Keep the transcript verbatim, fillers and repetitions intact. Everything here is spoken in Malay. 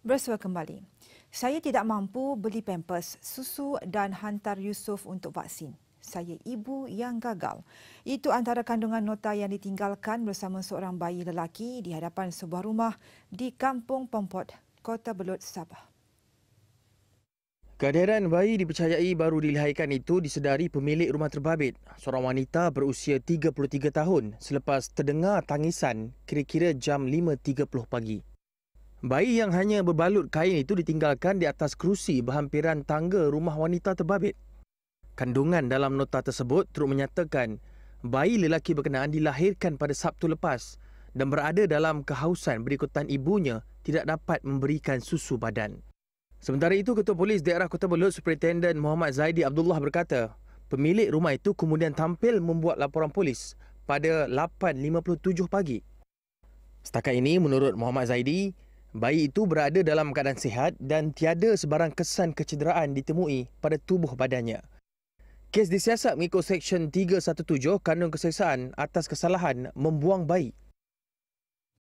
Bersua kembali. Saya tidak mampu beli pampers, susu dan hantar Yusuf untuk vaksin. Saya ibu yang gagal. Itu antara kandungan nota yang ditinggalkan bersama seorang bayi lelaki di hadapan sebuah rumah di Kampung Pompod, Kota Belud, Sabah. Kehadiran bayi dipercayai baru dilahirkan itu disedari pemilik rumah terbabit, seorang wanita berusia tiga puluh tiga tahun selepas terdengar tangisan kira-kira jam lima tiga puluh pagi. Bayi yang hanya berbalut kain itu ditinggalkan di atas kerusi berhampiran tangga rumah wanita terbabit. Kandungan dalam nota tersebut turut menyatakan bayi lelaki berkenaan dilahirkan pada Sabtu lepas dan berada dalam kehausan berikutan ibunya tidak dapat memberikan susu badan. Sementara itu, Ketua Polis Daerah Kota Belud Superintendent Muhammad Zaidi Abdullah berkata, pemilik rumah itu kemudian tampil membuat laporan polis pada lapan lima puluh tujuh pagi. Setakat ini, menurut Muhammad Zaidi, bayi itu berada dalam keadaan sihat dan tiada sebarang kesan kecederaan ditemui pada tubuh badannya. Kes disiasat mengikut Seksyen tiga satu tujuh Kanun Keseksaan atas kesalahan membuang bayi.